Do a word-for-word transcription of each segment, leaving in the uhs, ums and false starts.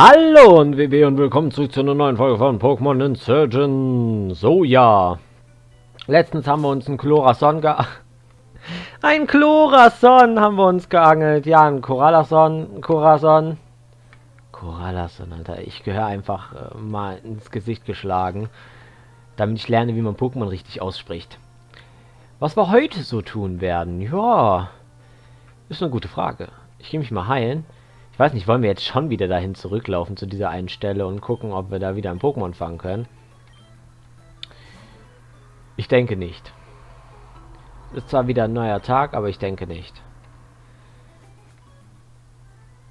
Hallo und W W und willkommen zurück zu einer neuen Folge von Pokémon Insurgence. So, ja. Letztens haben wir uns einen Chorason ge... Ein Chorason haben wir uns geangelt. Ja, ein Korallason. Chorason. Korallason, Alter. Ich gehöre einfach äh, mal ins Gesicht geschlagen. Damit ich lerne, wie man Pokémon richtig ausspricht. Was wir heute so tun werden? Ja. Ist eine gute Frage. Ich gehe mich mal heilen. Ich weiß nicht, wollen wir jetzt schon wieder dahin zurücklaufen zu dieser einen Stelle und gucken, ob wir da wieder ein Pokémon fangen können? Ich denke nicht. Ist zwar wieder ein neuer Tag, aber ich denke nicht.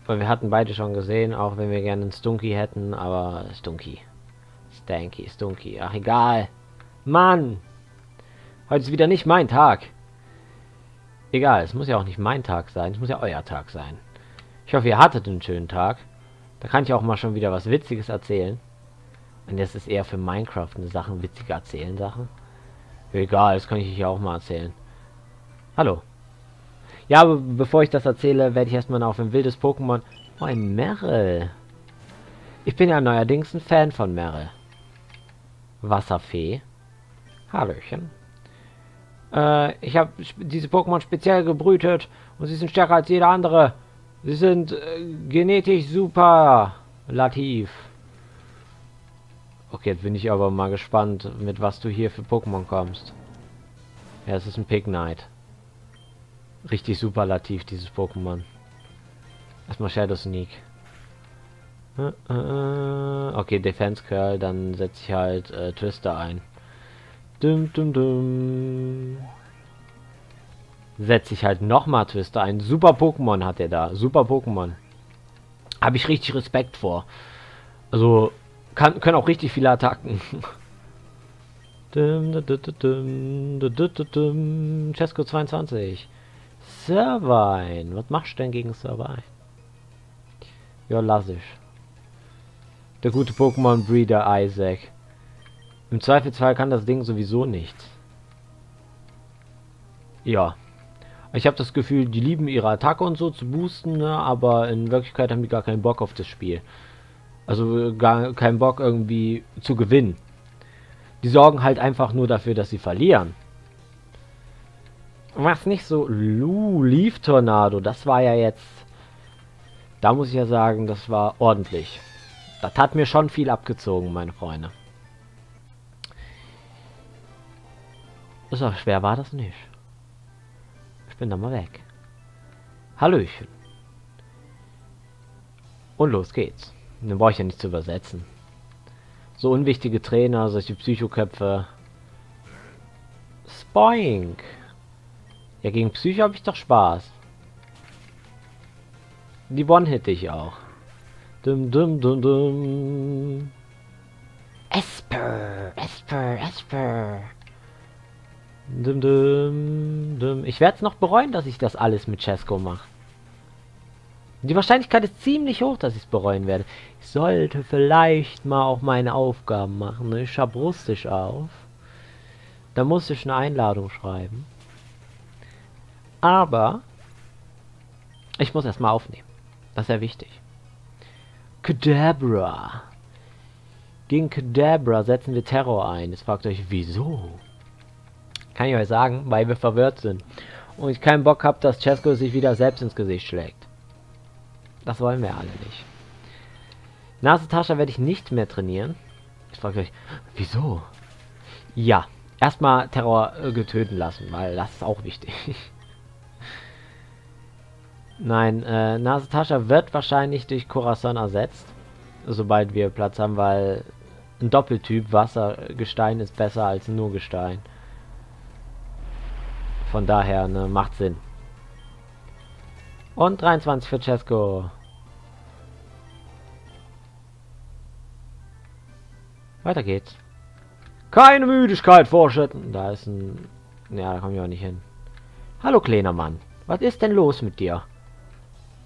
Weil wir hatten beide schon gesehen, auch wenn wir gerne einen Stunky hätten, aber Stunky. Stanky, Stunky, ach egal. Mann! Heute ist wieder nicht mein Tag. Egal, es muss ja auch nicht mein Tag sein, es muss ja euer Tag sein. Ich hoffe, ihr hattet einen schönen Tag. Da kann ich auch mal schon wieder was Witziges erzählen. Und das ist eher für Minecraft eine Sache, witzige Erzählen-Sachen. Egal, das kann ich euch auch mal erzählen. Hallo. Ja, aber bevor ich das erzähle, werde ich erstmal auf ein wildes Pokémon... Oh, ein Meryl. Ich bin ja neuerdings ein Fan von Meryl. Wasserfee. Hallöchen. Äh, ich habe diese Pokémon speziell gebrütet und sie sind stärker als jeder andere. Sie sind äh, genetisch superlativ. Okay, jetzt bin ich aber mal gespannt, mit was du hier für Pokémon kommst. Ja, es ist ein Pignite. Richtig superlativ, dieses Pokémon. Erstmal Shadow Sneak. Äh, äh, okay, Defense Curl, dann setze ich halt äh, Twister ein. Dum, dum, dum. Setze ich halt nochmal Twister ein. Super Pokémon hat er da. Super Pokémon. Habe ich richtig Respekt vor. Also, kann, können auch richtig viele Attacken. Chesco zweiundzwanzig. Servine. Was machst du denn gegen Servine? Ja, lass ich. Der gute Pokémon-Breeder Isaac. Im Zweifelsfall kann das Ding sowieso nichts. Ja. Ich habe das Gefühl, die lieben ihre Attacke und so zu boosten, ne? Aber in Wirklichkeit haben die gar keinen Bock auf das Spiel. Also gar keinen Bock irgendwie zu gewinnen. Die sorgen halt einfach nur dafür, dass sie verlieren. Was nicht so... Lu, Leaf-Tornado, das war ja jetzt... Da muss ich ja sagen, das war ordentlich. Das hat mir schon viel abgezogen, meine Freunde. So schwer war das nicht. Bin da mal weg. Hallöchen. Und los geht's. Den brauche ich ja nicht zu übersetzen. So unwichtige Trainer, solche Psychoköpfe. Spoink. Ja, gegen Psycho habe ich doch Spaß. Die one-hitte ich auch. Dum, dum, dum, dum. Esper, Esper, Esper. Dum, dum, dum. Ich werde es noch bereuen, dass ich das alles mit Chesco mache. Die Wahrscheinlichkeit ist ziemlich hoch, dass ich es bereuen werde. Ich sollte vielleicht mal auch meine Aufgaben machen. Ne? Ich habe Russisch auf. Da muss ich eine Einladung schreiben. Aber ich muss erstmal aufnehmen. Das ist ja wichtig. Kadabra. Gegen Kadabra setzen wir Terror ein. Jetzt fragt euch, wieso? Kann ich euch sagen, weil wir verwirrt sind. Und ich keinen Bock habe, dass Chesco sich wieder selbst ins Gesicht schlägt. Das wollen wir alle nicht. Nasetasha werde ich nicht mehr trainieren. Ich frage euch, wieso? Ja, erstmal Terror äh, getöten lassen, weil das ist auch wichtig. Nein, äh, Nasetasha wird wahrscheinlich durch Corazon ersetzt. Sobald wir Platz haben, weil ein Doppeltyp Wassergestein ist besser als nur Gestein. Von daher, ne, macht Sinn. Und dreiundzwanzig für Chesco. Weiter geht's. Keine Müdigkeit vorschütten. Da ist ein... Ja, da komme ich auch nicht hin. Hallo, kleiner Mann. Was ist denn los mit dir?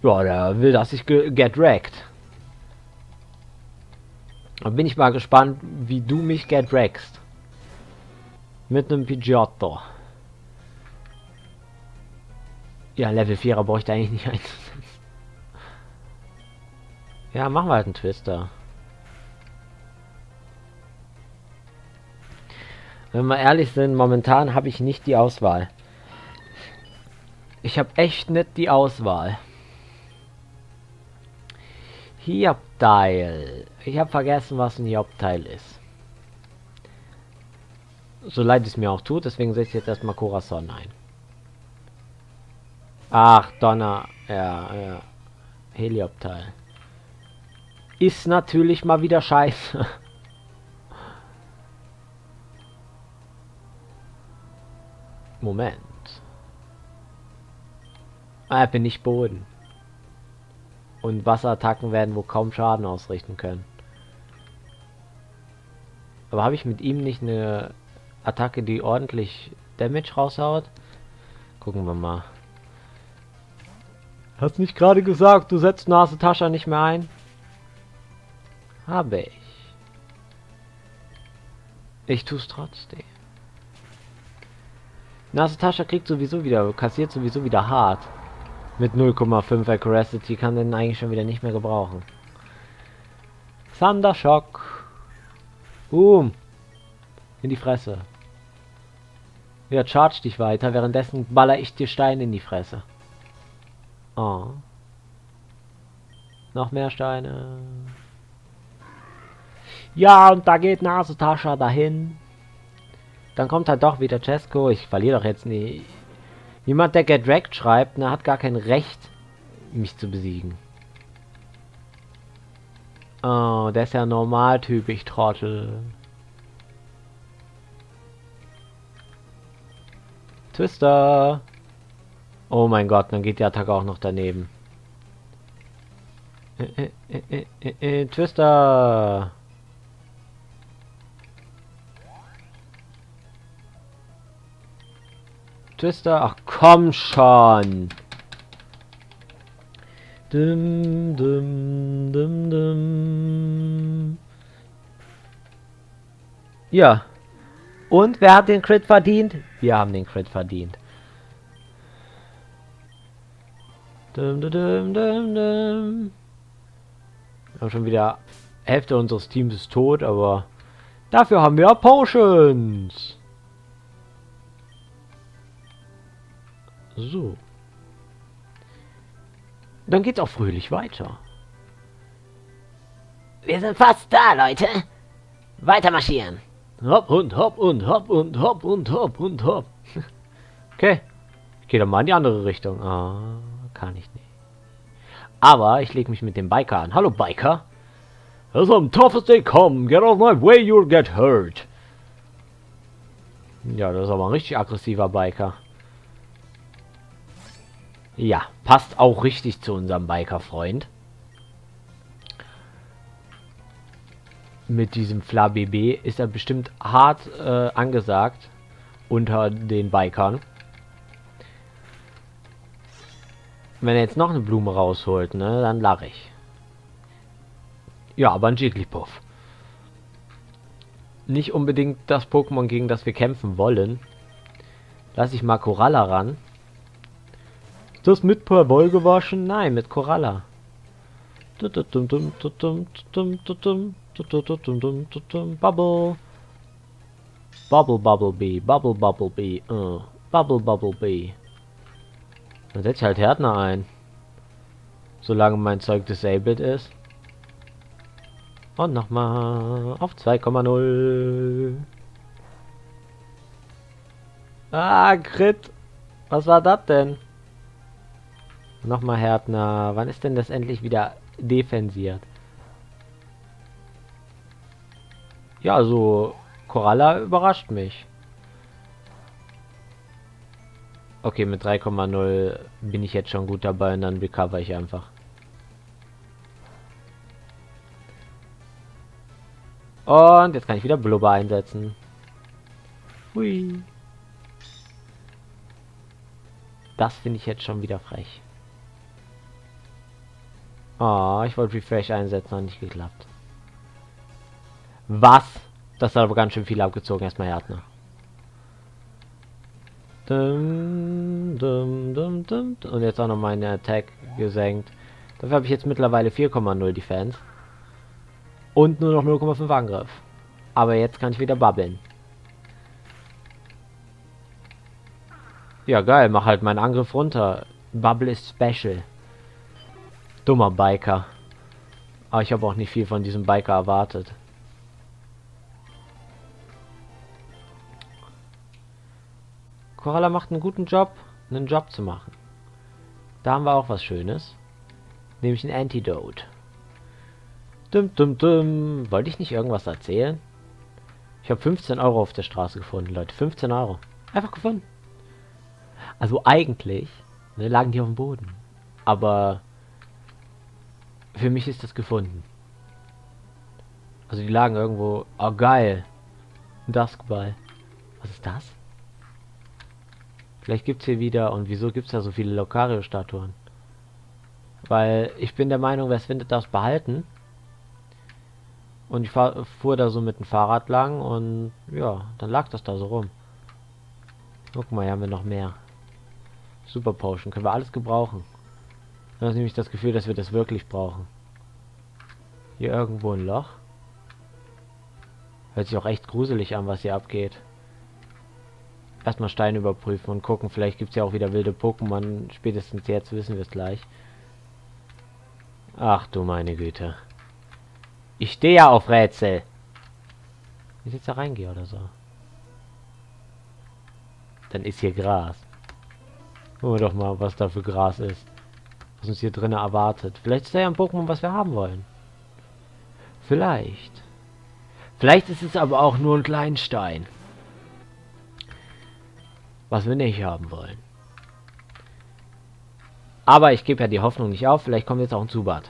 Ja, der will, dass ich get wrecked. Dann bin ich mal gespannt, wie du mich get wreckst. Mit einem Pidgeotto. Ja, Level vierer brauche ich da eigentlich nicht einzusetzen. Ja, machen wir halt einen Twister. Wenn wir ehrlich sind, momentan habe ich nicht die Auswahl. Ich habe echt nicht die Auswahl. Hiob-Teil. Ich habe vergessen, was ein Hiob-Teil ist. So leid es mir auch tut, deswegen setze ich jetzt erstmal Korallason ein. Ach, Donner. Ja, ja. Heliopteil. Ist natürlich mal wieder scheiße. Moment. Ah, ich bin nicht Boden. Und Wasserattacken werden wohl kaum Schaden ausrichten können. Aber habe ich mit ihm nicht eine Attacke, die ordentlich Damage raushaut? Gucken wir mal. Hast nicht gerade gesagt, du setzt Nasetasha nicht mehr ein? Habe ich. Ich tue es trotzdem. Nasetasha kriegt sowieso wieder, kassiert sowieso wieder hart. Mit null Komma fünf Accuracy kann den eigentlich schon wieder nicht mehr gebrauchen. Thunder Shock. Boom. In die Fresse. Ja, charge dich weiter, währenddessen baller ich dir Steine in die Fresse. Oh. Noch mehr Steine. Ja, und da geht Nasetasha dahin. Dann kommt halt doch wieder Cesco. Ich verliere doch jetzt nie. Jemand, der Get Wrecked schreibt, ne, hat gar kein Recht, mich zu besiegen. Oh, der ist ja Normaltyp, ich Trottel. Twister. Oh mein Gott, dann geht die Attacke auch noch daneben. Äh, äh, äh, äh, äh, Twister! Twister, ach komm schon! Dum, dum, dum, dum. Ja. Und wer hat den Crit verdient? Wir haben den Crit verdient. Dum, dum, dum, dum. Wir haben schon wieder Hälfte unseres Teams ist tot, aber dafür haben wir Potions. So. Dann geht's auch fröhlich weiter. Wir sind fast da, Leute. Weiter marschieren. Hopp und hopp und hopp und hopp und hopp und hopp. Okay. Ich gehe dann mal in die andere Richtung. Ah. Kann ich nicht. Aber ich lege mich mit dem Biker an. Hallo Biker. Das ist am toughest they come. Get out of my way, you'll get hurt. Ja, das ist aber ein richtig aggressiver Biker. Ja, passt auch richtig zu unserem Biker-Freund. Mit diesem Fla-B B ist er bestimmt hart äh, angesagt unter den Bikern. Wenn er jetzt noch eine Blume rausholt, ne, dann lache ich. Ja, aber ein Jigglypuff. Nicht unbedingt das Pokémon, gegen das wir kämpfen wollen. Lass ich mal Choralla ran. Ist das mit Perwoll gewaschen? Nein, mit Choralla. Bubble. Bubble, Bubble Bee, Bubble, Bubble Bee, uh. Bubble, Bubble Bee. Dann setze ich halt Härtner ein. Solange mein Zeug disabled ist. Und nochmal auf zwei Komma null. Ah, Crit. Was war das denn? Nochmal Härtner. Wann ist denn das endlich wieder defensiert? Ja, also Choralla überrascht mich. Okay, mit drei Komma null bin ich jetzt schon gut dabei und dann recover ich einfach. Und jetzt kann ich wieder Blubber einsetzen. Hui. Das finde ich jetzt schon wieder frech. Oh, ich wollte Refresh einsetzen, hat nicht geklappt. Was? Das hat aber ganz schön viel abgezogen, erstmal Härtner. Dum, dum, dum, dum. Und jetzt auch noch meine Attack gesenkt. Dafür habe ich jetzt mittlerweile vier Komma null Defense. Und nur noch null Komma fünf Angriff. Aber jetzt kann ich wieder bubbeln. Ja, geil. Mach halt meinen Angriff runter. Bubble ist special. Dummer Biker. Aber ich habe auch nicht viel von diesem Biker erwartet. Choralla macht einen guten Job, einen Job zu machen. Da haben wir auch was Schönes. Nämlich ein Antidote. Dum, dum, dum. Wollte ich nicht irgendwas erzählen? Ich habe fünfzehn Euro auf der Straße gefunden, Leute. fünfzehn Euro. Einfach gefunden. Also eigentlich, ne, lagen die auf dem Boden. Aber für mich ist das gefunden. Also die lagen irgendwo... Oh, geil. Ein Duskball. Was ist das? Vielleicht gibt's hier wieder... Und wieso gibt's da so viele Locario-Statuen? Weil ich bin der Meinung, wer es findet, darf es behalten. Und ich fahr, fuhr da so mit dem Fahrrad lang und ja, dann lag das da so rum. Guck mal, hier haben wir noch mehr. Super Potion, können wir alles gebrauchen. Dann habe ich nämlich das Gefühl, dass wir das wirklich brauchen. Hier irgendwo ein Loch. Hört sich auch echt gruselig an, was hier abgeht. Erstmal Steine überprüfen und gucken, vielleicht gibt es ja auch wieder wilde Pokémon. Spätestens jetzt wissen wir es gleich. Ach du meine Güte. Ich stehe ja auf Rätsel. Wenn ich jetzt da reingehe oder so. Dann ist hier Gras. Gucken wir doch mal, was da für Gras ist. Was uns hier drinnen erwartet. Vielleicht ist da ja ein Pokémon, was wir haben wollen. Vielleicht. Vielleicht ist es aber auch nur ein Kleinstein. Was wir nicht haben wollen. Aber ich gebe ja die Hoffnung nicht auf. Vielleicht kommt jetzt auch ein Zubat.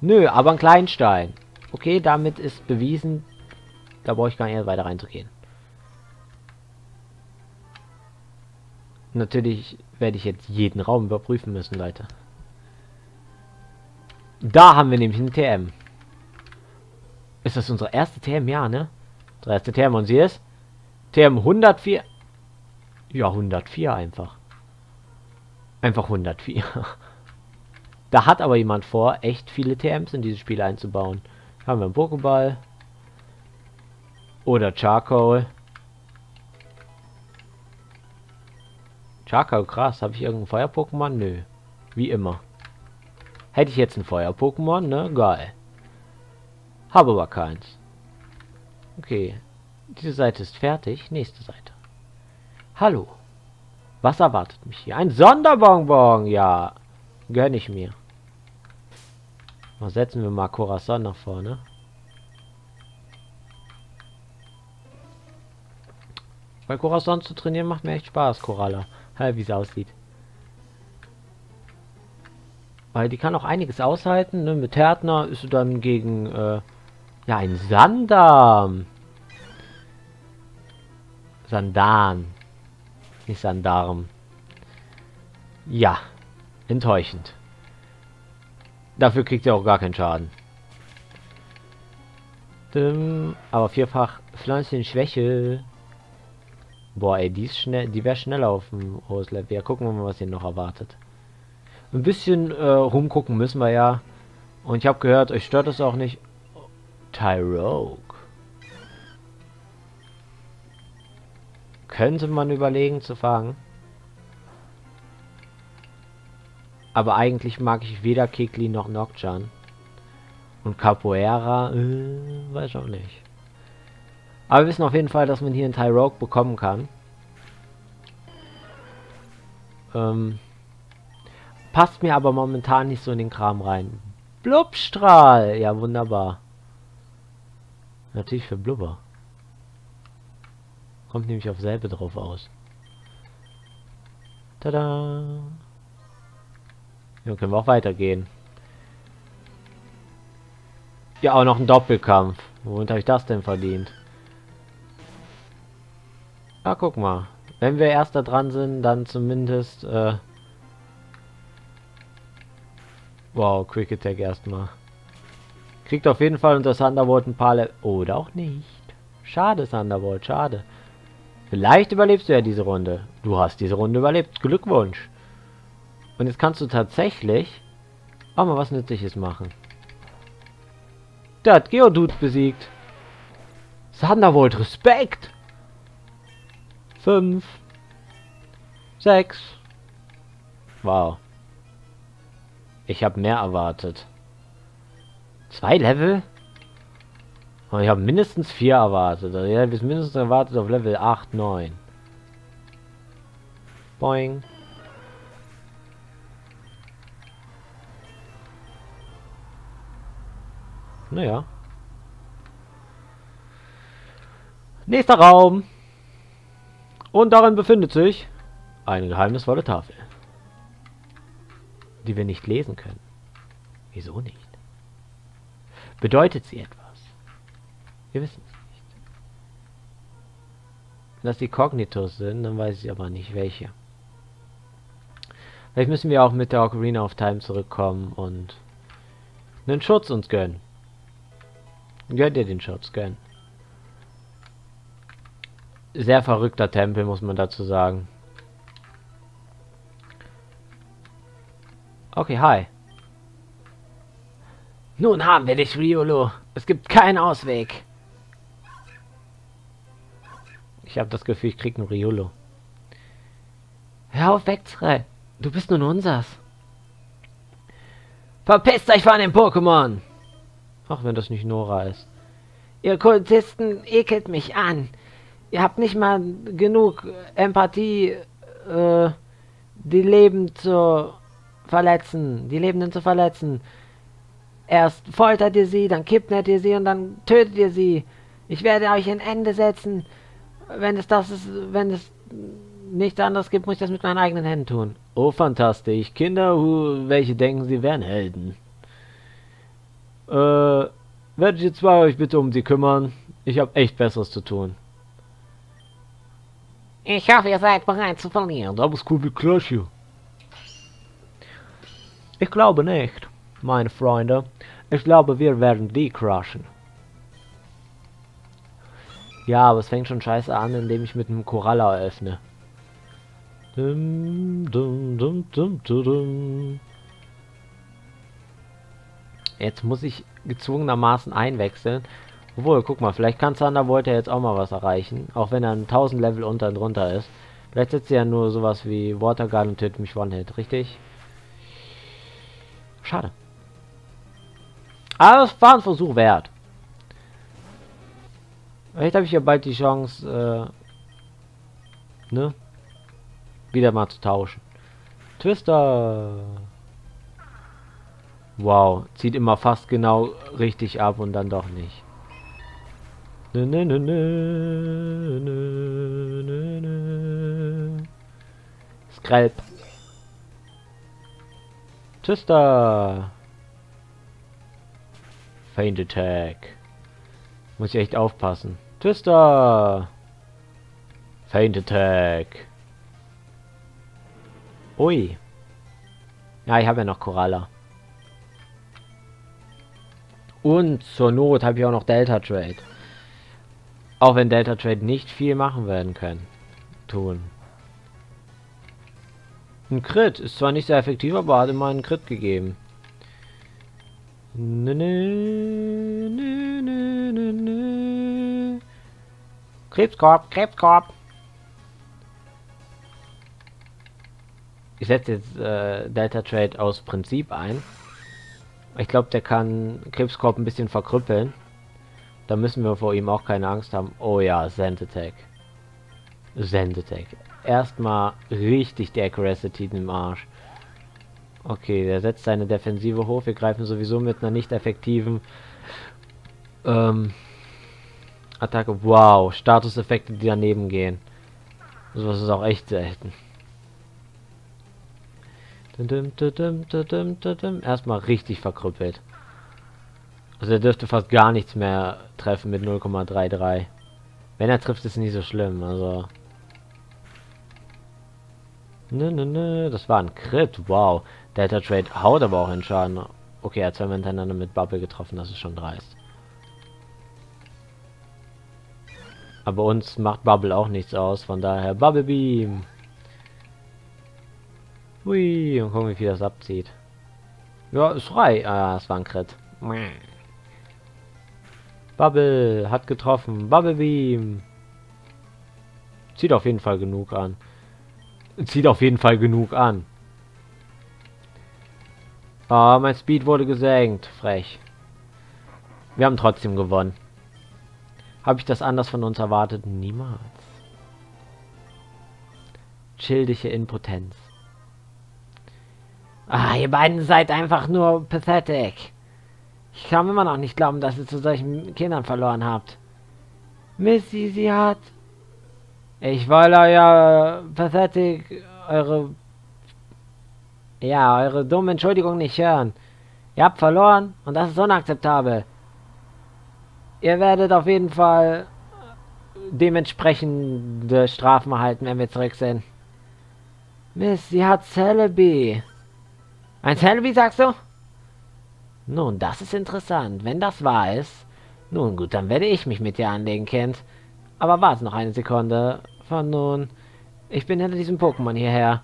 Nö, aber ein Kleinstein. Okay, damit ist bewiesen, da brauche ich gar nicht weiter reinzugehen. Natürlich werde ich jetzt jeden Raum überprüfen müssen, Leute. Da haben wir nämlich eine T M. Ist das unsere erste T M? Ja, ne? Unsere erste T M und sie ist? T M hundertvier. Ja, hundertvier einfach. Einfach hundertvier. Da hat aber jemand vor, echt viele T Ms in dieses Spiel einzubauen. Haben wir einen Pokéball. Oder Charcoal. Charcoal, krass. Habe ich irgendein Feuer-Pokémon? Nö. Wie immer. Hätte ich jetzt ein Feuer-Pokémon, ne? Geil. Habe aber keins. Okay. Diese Seite ist fertig. Nächste Seite. Hallo. Was erwartet mich hier? Ein Sonderbonbon! Ja. Gönn ich mir. Setzen wir mal Corazon nach vorne. Bei Corazon zu trainieren macht mir echt Spaß, Choralla. Wie es aussieht. Weil die kann auch einiges aushalten. Ne? Mit Härtner ist sie dann gegen äh, ja, ein Sandarm. Sandan. Nicht Sandarm. Ja. Enttäuschend. Dafür kriegt er auch gar keinen Schaden. Düm, aber vierfach Pflanzen Schwäche. Boah, ey, die ist schnell, die wäre schneller auf dem Hoslap. Ja, gucken wir mal, was ihn noch erwartet. Ein bisschen äh, rumgucken müssen wir ja. Und ich habe gehört, euch stört es auch nicht. Oh, Tyrogue. Könnte man überlegen zu fangen. Aber eigentlich mag ich weder Kikli noch Nokchan. Und Capoeira, äh, weiß auch nicht. Aber wir wissen auf jeden Fall, dass man hier einen Tyrogue bekommen kann. Ähm, passt mir aber momentan nicht so in den Kram rein. Blubstrahl, ja wunderbar. Natürlich für Blubber. Kommt nämlich auf selbe drauf aus. Tada! Dann können wir auch weitergehen. Ja, auch noch ein Doppelkampf. Womit habe ich das denn verdient? Ah, guck mal. Wenn wir erst da dran sind, dann zumindest... Äh wow, Quick Attack erstmal. Kriegt auf jeden Fall unter Thunderbolt ein paar... Le Oder auch nicht. Schade, Thunderbolt, schade. Vielleicht überlebst du ja diese Runde. Du hast diese Runde überlebt. Glückwunsch. Und jetzt kannst du tatsächlich Auch mal was Nützliches machen. Der hat Geodude besiegt. Thunderbolt, Respekt! fünf. sechs. Wow. Ich habe mehr erwartet. Zwei Level? Und ich habe mindestens vier erwartet. Also ich habe mindestens erwartet auf Level acht, neun. Boing. Naja. Nächster Raum. Und darin befindet sich eine geheimnisvolle Tafel. Die wir nicht lesen können. Wieso nicht? Bedeutet sie etwas? Wir wissen es nicht. Wenn das die Kognitos sind, dann weiß ich aber nicht welche. Vielleicht müssen wir auch mit der Ocarina of Time zurückkommen und einen Schutz uns gönnen. Gönnt ihr den Schutz, gönnen. Sehr verrückter Tempel, muss man dazu sagen. Okay, hi. Nun haben wir dich, Riolo. Es gibt keinen Ausweg. Ich habe das Gefühl, ich krieg einen Riolo. Hör auf, wegzurennen. Du bist nun unsers. Verpisst euch von den Pokémon! Ach, wenn das nicht Nora ist. Ihr Kultisten ekelt mich an. Ihr habt nicht mal genug Empathie, äh, die Leben zu verletzen. Die Lebenden zu verletzen. Erst foltert ihr sie, dann kidnappt ihr sie und dann tötet ihr sie. Ich werde euch ein Ende setzen. Wenn es das ist, wenn es nichts anderes gibt, muss ich das mit meinen eigenen Händen tun. Oh, fantastisch. Kinder, welche denken, sie wären Helden. Äh, werdet ihr zwei euch bitte um sie kümmern? Ich habe echt Besseres zu tun. Ich hoffe, ihr seid bereit zu verlieren. Da muss cool wie Clash hier. Ich glaube nicht, meine Freunde. Ich glaube, wir werden die crushen. Ja, aber es fängt schon scheiße an, indem ich mit einem Choralla öffne. Dum, dum, dum, dum, dum, dum. Jetzt muss ich gezwungenermaßen einwechseln. Obwohl, guck mal, vielleicht kann Thunderbolt ja jetzt auch mal was erreichen. Auch wenn er ein tausend Level unter und drunter ist. Vielleicht setzt er ja nur sowas wie Waterguard und tötet mich One-Hit, richtig? Schade. Aber es war ein Versuch wert. Vielleicht habe ich ja bald die Chance, äh, ne? Wieder mal zu tauschen. Twister! Wow, zieht immer fast genau richtig ab und dann doch nicht. Nö, nö, nö, nö, nö, nö, nö. Skrelp. Twister. Feint Attack. Muss ich echt aufpassen. Twister. Feint Attack. Ui. Ja, ich habe ja noch Choralla. Und zur Not habe ich auch noch Delta Trade. Auch wenn Delta Trade nicht viel machen werden können. Tun. Ein Crit ist zwar nicht sehr effektiv, aber hat immer einen Crit gegeben. Nö, nö, nö, nö, nö. Krebscorps, Krebscorps. Ich setze jetzt äh, Delta Trade aus Prinzip ein. Ich glaube, der kann Krebskorb ein bisschen verkrüppeln. Da müssen wir vor ihm auch keine Angst haben. Oh ja, Sand Attack. Sand Attack. Erstmal richtig die Accuracy im Arsch. Okay, der setzt seine Defensive hoch. Wir greifen sowieso mit einer nicht effektiven ähm, Attacke. Wow, Statuseffekte, die daneben gehen. Sowas ist auch echt selten. Erstmal richtig verkrüppelt. Also er dürfte fast gar nichts mehr treffen mit null Komma dreiunddreißig. Wenn er trifft, ist nicht so schlimm, also... Nö, nö, nö, das war ein Crit, wow. Delta Trade haut aber auch in Schaden. Okay, er hat zweimal hintereinander mit Bubble getroffen, das ist schon dreist. Aber uns macht Bubble auch nichts aus, von daher Bubble Beam. Hui, und gucken, wie viel das abzieht. Ja, ist frei. Ah, es war ein Crit. Bubble hat getroffen. Bubble Beam. Zieht auf jeden Fall genug an. Zieht auf jeden Fall genug an. Ah, mein Speed wurde gesenkt. Frech. Wir haben trotzdem gewonnen. Habe ich das anders von uns erwartet? Niemals. Schildische Impotenz. Ah, ihr beiden seid einfach nur pathetic. Ich kann immer noch nicht glauben, dass ihr zu solchen Kindern verloren habt. Missy, sie hat... Ich wollte euer pathetic, eure... Ja, eure dumme Entschuldigung nicht hören. Ihr habt verloren und das ist unakzeptabel. Ihr werdet auf jeden Fall dementsprechende Strafen erhalten, wenn wir zurück sind. Miss, sie hat Celebi. Ein Celebi, sagst du? Nun, das ist interessant. Wenn das wahr ist... Nun gut, dann werde ich mich mit dir anlegen, Kind. Aber warte noch eine Sekunde. Von nun... Ich bin hinter diesem Pokémon hierher.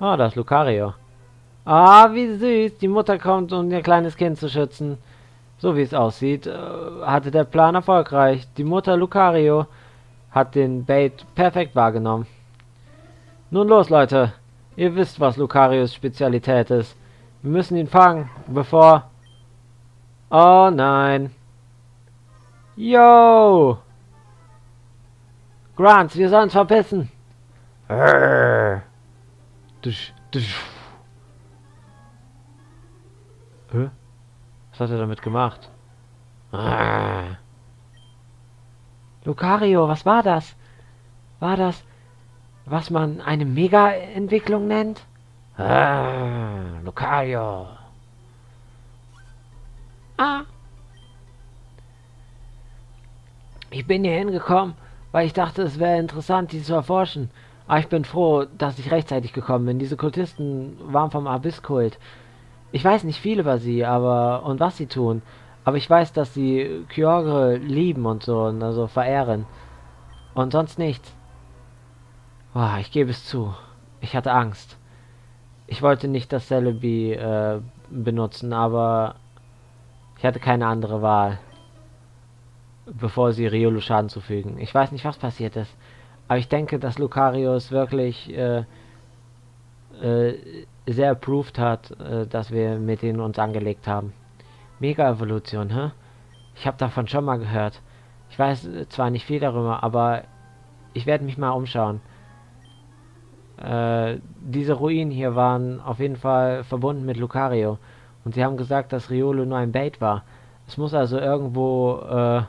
Oh, das ist Lucario. Ah, wie süß. Die Mutter kommt, um ihr kleines Kind zu schützen. So wie es aussieht, hatte der Plan erfolgreich. Die Mutter Lucario hat den Bait perfekt wahrgenommen. Nun los, Leute. Ihr wisst, was Lucarios Spezialität ist. Wir müssen ihn fangen, bevor... Oh nein. Yo! Grants, wir sollen uns verpissen. Hä? Was hat er damit gemacht? Ah. Lucario, was war das? War das, was man eine Mega-Entwicklung nennt? Ah, Lucario. Ah. Ich bin hier hingekommen, weil ich dachte, es wäre interessant, die zu erforschen. Aber ich bin froh, dass ich rechtzeitig gekommen bin. Diese Kultisten waren vom Abyss-Kult. Ich weiß nicht viel über sie, aber... und was sie tun. Aber ich weiß, dass sie Kyogre lieben und so, und also verehren. Und sonst nichts. Oh, ich gebe es zu. Ich hatte Angst. Ich wollte nicht das Celebi äh, benutzen, aber... ich hatte keine andere Wahl. Bevor sie Riolo Schaden zufügen. Ich weiß nicht, was passiert ist. Aber ich denke, dass Lucario es wirklich... Äh, äh, sehr approved hat, äh, dass wir mit denen uns angelegt haben. Mega-Evolution, hä? Ich habe davon schon mal gehört. Ich weiß zwar nicht viel darüber, aber ich werde mich mal umschauen. Äh, diese Ruinen hier waren auf jeden Fall verbunden mit Lucario. Und sie haben gesagt, dass Riolo nur ein Bait war. Es muss also irgendwo, äh,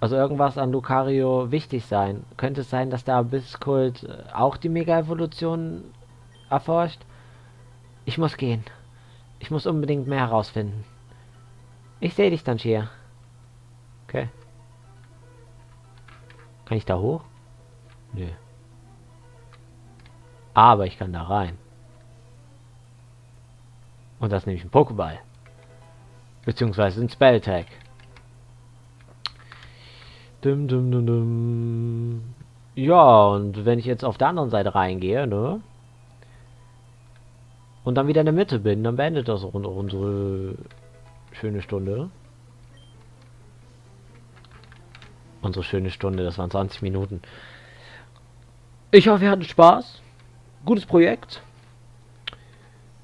also irgendwas an Lucario wichtig sein. Könnte es sein, dass der Abyss-Kult auch die Mega-Evolution erforscht? Ich muss gehen. Ich muss unbedingt mehr herausfinden. Ich sehe dich dann hier. Okay. Kann ich da hoch? Nö. Aber ich kann da rein. Und das nehme ich einen Pokéball. Beziehungsweise einen Spell-Tag. Dum, dum, dum, dum. Ja, und wenn ich jetzt auf der anderen Seite reingehe, ne? Und dann wieder in der Mitte bin, dann beendet das auch unsere schöne Stunde. Unsere schöne Stunde, das waren zwanzig Minuten. Ich hoffe, wir hatten Spaß. Gutes Projekt.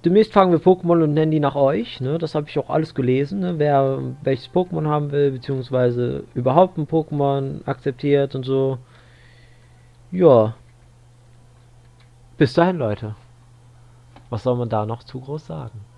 Demnächst fangen wir Pokémon und nennen die nach euch. Ne? Das habe ich auch alles gelesen. Ne? Wer welches Pokémon haben will, beziehungsweise überhaupt ein Pokémon akzeptiert und so. Ja. Bis dahin, Leute. Was soll man da noch zu groß sagen?